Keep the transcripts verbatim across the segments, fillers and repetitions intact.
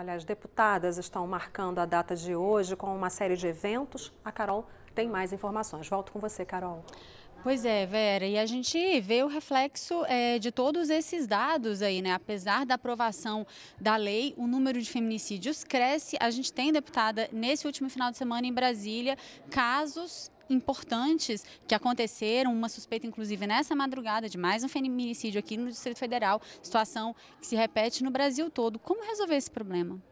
Olha, as deputadas estão marcando a data de hoje com uma série de eventos. A Carol tem mais informações. Volto com você, Carol. Pois é, Vera, e a gente vê o reflexo é, de todos esses dados aí, né? Apesar da aprovação da lei, o número de feminicídios cresce. A gente tem, deputada, nesse último final de semana em Brasília, casos importantes que aconteceram, uma suspeita inclusive nessa madrugada de mais um feminicídio aqui no Distrito Federal, situação que se repete no Brasil todo. Como resolver esse problema?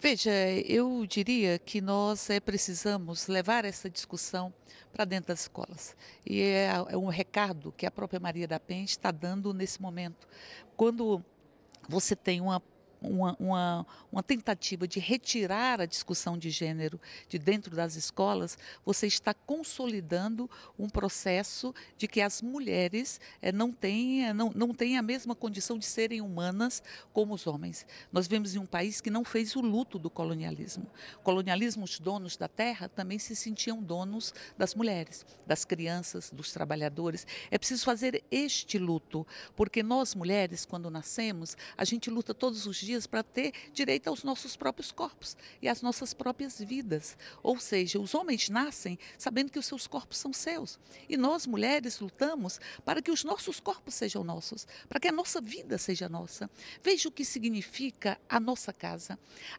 Veja, eu diria que nós é, precisamos levar essa discussão para dentro das escolas. E é, é um recado que a própria Maria da Penha está dando nesse momento. Quando você tem uma Uma, uma, uma tentativa de retirar a discussão de gênero de dentro das escolas, você está consolidando um processo de que as mulheres é, não têm não, não têm a mesma condição de serem humanas como os homens. Nós vivemos em um país que não fez o luto do colonialismo. Colonialismo, os donos da terra também se sentiam donos das mulheres, das crianças, dos trabalhadores. É preciso fazer este luto, porque nós mulheres, quando nascemos, a gente luta todos os dias para ter direito aos nossos próprios corpos e às nossas próprias vidas. Ou seja, os homens nascem sabendo que os seus corpos são seus. E nós, mulheres, lutamos para que os nossos corpos sejam nossos, para que a nossa vida seja nossa. Veja o que significa a nossa casa.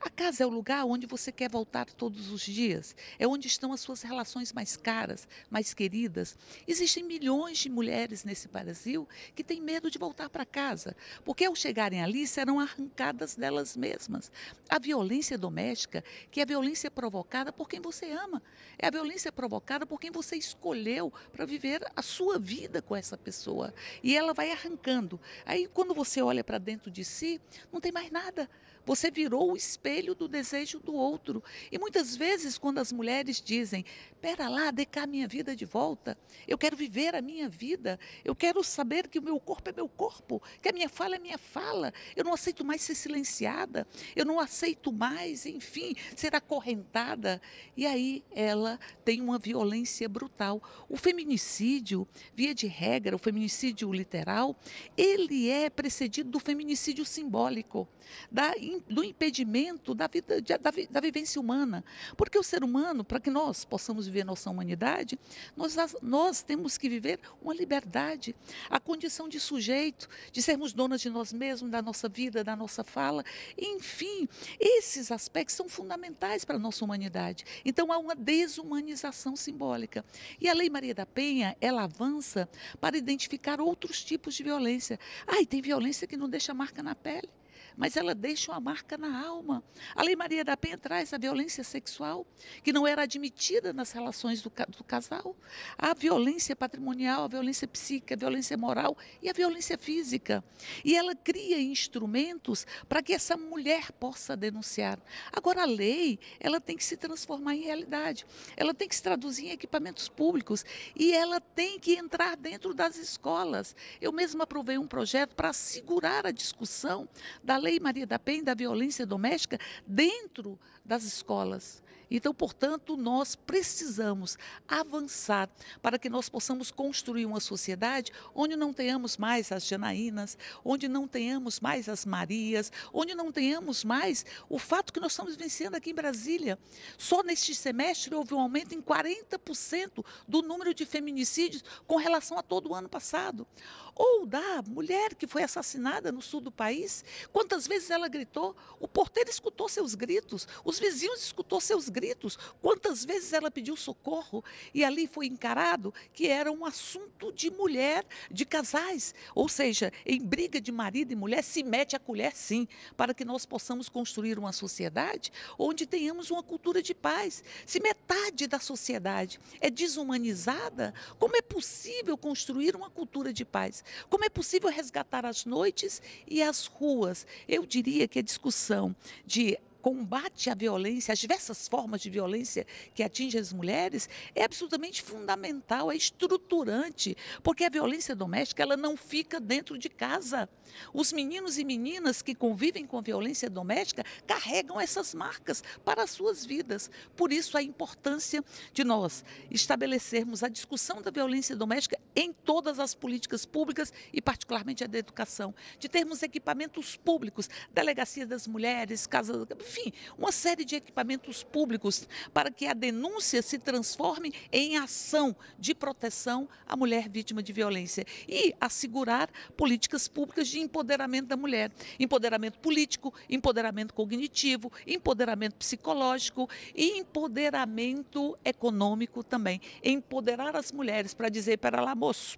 A casa é o lugar onde você quer voltar todos os dias. É onde estão as suas relações mais caras, mais queridas. Existem milhões de mulheres nesse Brasil que têm medo de voltar para casa, porque ao chegarem ali serão arrancadas delas mesmas. A violência doméstica, que é a violência provocada por quem você ama, é a violência provocada por quem você escolheu para viver a sua vida com essa pessoa. E ela vai arrancando. Aí, quando você olha para dentro de si, não tem mais nada. Você virou o espelho do desejo do outro. E muitas vezes, quando as mulheres dizem, pera lá, dê cá a minha vida de volta, eu quero viver a minha vida, eu quero saber que o meu corpo é meu corpo, que a minha fala é minha fala, eu não aceito mais ser silenciada, eu não aceito mais, enfim, ser acorrentada. E aí ela tem uma violência brutal. O feminicídio, via de regra, o feminicídio literal, ele é precedido do feminicídio simbólico, da, do impedimento da, vida, da, da vivência humana. Porque o ser humano, para que nós possamos viver nossa humanidade, nós, nós temos que viver uma liberdade, a condição de sujeito, de sermos donas de nós mesmos, da nossa vida, da nossa fala, enfim, esses aspectos são fundamentais para a nossa humanidade. Então há uma desumanização simbólica. E a Lei Maria da Penha, ela avança para identificar outros tipos de violência. Ah, e tem violência que não deixa marca na pele, mas ela deixa uma marca na alma. A Lei Maria da Penha traz a violência sexual, que não era admitida nas relações do, do casal, a violência patrimonial, a violência psíquica, a violência moral e a violência física. E ela cria instrumentos para que essa mulher possa denunciar. Agora, a lei, ela tem que se transformar em realidade, ela tem que se traduzir em equipamentos públicos e ela tem que entrar dentro das escolas. Eu mesma aprovei um projeto para assegurar a discussão da Lei Maria da Penha, da violência doméstica dentro das escolas. Então, portanto, nós precisamos avançar para que nós possamos construir uma sociedade onde não tenhamos mais as Janainas, onde não tenhamos mais as Marias, onde não tenhamos mais o fato que nós estamos vivenciando aqui em Brasília. Só neste semestre houve um aumento em quarenta por cento do número de feminicídios com relação a todo o ano passado. Ou da mulher que foi assassinada no sul do país, quantas vezes ela gritou, o porteiro escutou seus gritos, os vizinhos escutou seus gritos, gritos, quantas vezes ela pediu socorro e ali foi encarado que era um assunto de mulher, de casais, ou seja, em briga de marido e mulher se mete a colher sim, para que nós possamos construir uma sociedade onde tenhamos uma cultura de paz. Se metade da sociedade é desumanizada, como é possível construir uma cultura de paz? Como é possível resgatar as noites e as ruas? Eu diria que a discussão de combate à violência, às diversas formas de violência que atingem as mulheres, é absolutamente fundamental, é estruturante, porque a violência doméstica ela não fica dentro de casa. Os meninos e meninas que convivem com a violência doméstica carregam essas marcas para as suas vidas. Por isso, a importância de nós estabelecermos a discussão da violência doméstica em todas as políticas públicas e particularmente a da educação, de termos equipamentos públicos, delegacia das mulheres, casa, enfim, uma série de equipamentos públicos para que a denúncia se transforme em ação de proteção à mulher vítima de violência e assegurar políticas públicas de empoderamento da mulher, empoderamento político, empoderamento cognitivo, empoderamento psicológico e empoderamento econômico também, empoderar as mulheres para dizer para lá, moço,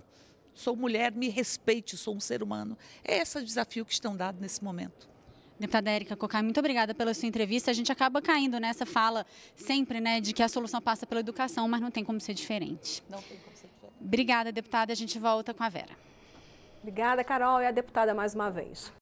sou mulher, me respeite, sou um ser humano. É esse o desafio que estão dados nesse momento. Deputada Erika Kokay, muito obrigada pela sua entrevista. A gente acaba caindo nessa fala sempre, né, de que a solução passa pela educação, mas não tem como ser diferente. Não tem como ser diferente. Obrigada, deputada. A gente volta com a Vera. Obrigada, Carol, e a deputada mais uma vez.